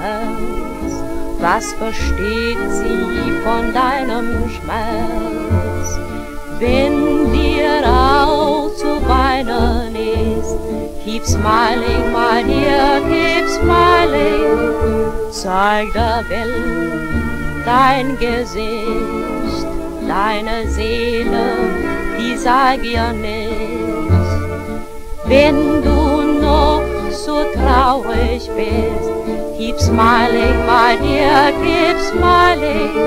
Herz, was versteht sie von deinem Schmerz? Wenn dir auch zu weinen ist, keep smiling, my dear, keep smiling. Zeig der Welt dein Gesicht, deine Seele, die sag ihr nicht. Wenn du noch so traurig bist, keep smiling, my dear, keep smiling.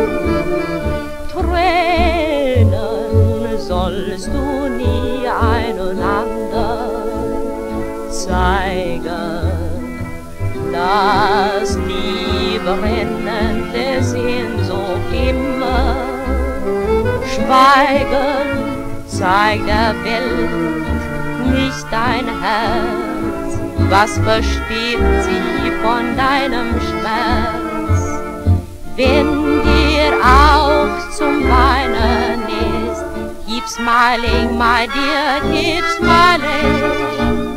Tränen sollst du nie einen anderen zeigen, das die brennende Sehnsucht immer schweigen, zeig der Welt nicht dein Herz, was versteht sie von deinem Schmerz? Wenn dir auch zum Weinen ist, keep smiling, my dear, keep smiling.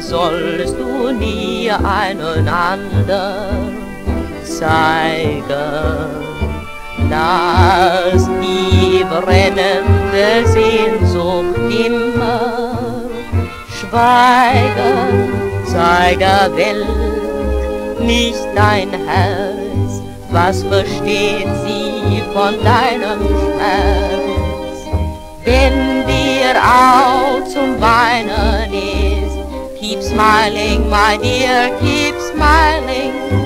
Sollst du nie einen anderen zeigen, dass die brennende Sehnsucht immer schweigen, zeig der Welt nicht dein Herz, was versteht sie von deinem Schmerz? Wenn dir auch zum Weinen ist, keep smiling, my dear, keep smiling.